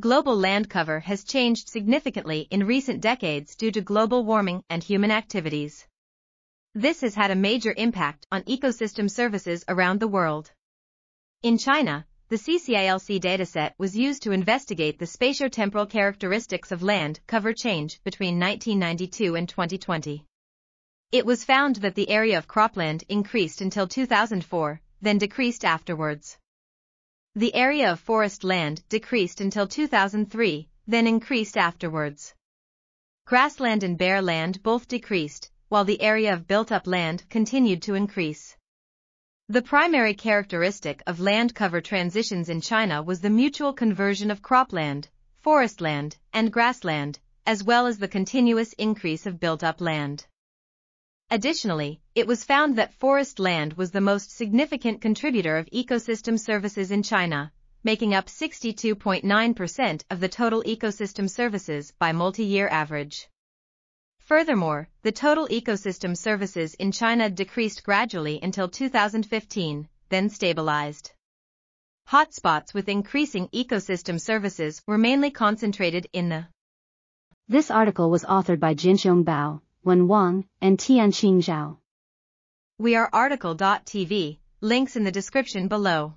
Global land cover has changed significantly in recent decades due to global warming and human activities. This has had a major impact on ecosystem services around the world. In China, the CCILC dataset was used to investigate the spatiotemporal characteristics of land cover change between 1992 and 2020. It was found that the area of cropland increased until 2004, then decreased afterwards. The area of forest land decreased until 2003, then increased afterwards. Grassland and bare land both decreased, while the area of built-up land continued to increase. The primary characteristic of land cover transitions in China was the mutual conversion of cropland, forest land, and grassland, as well as the continuous increase of built-up land. Additionally, it was found that forest land was the most significant contributor of ecosystem services in China, making up 62.9% of the total ecosystem services by multi-year average. Furthermore, the total ecosystem services in China decreased gradually until 2015, then stabilized. Hotspots with increasing ecosystem services were mainly concentrated in the. This article was authored by Jianxiong Bao, Wen Wang, and Tianqing Zhao. We are article.tv, links in the description below.